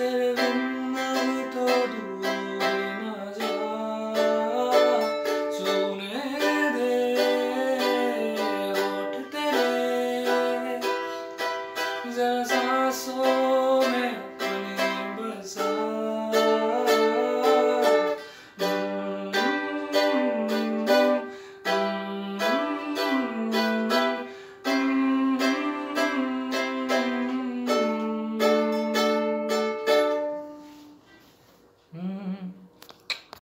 could have been.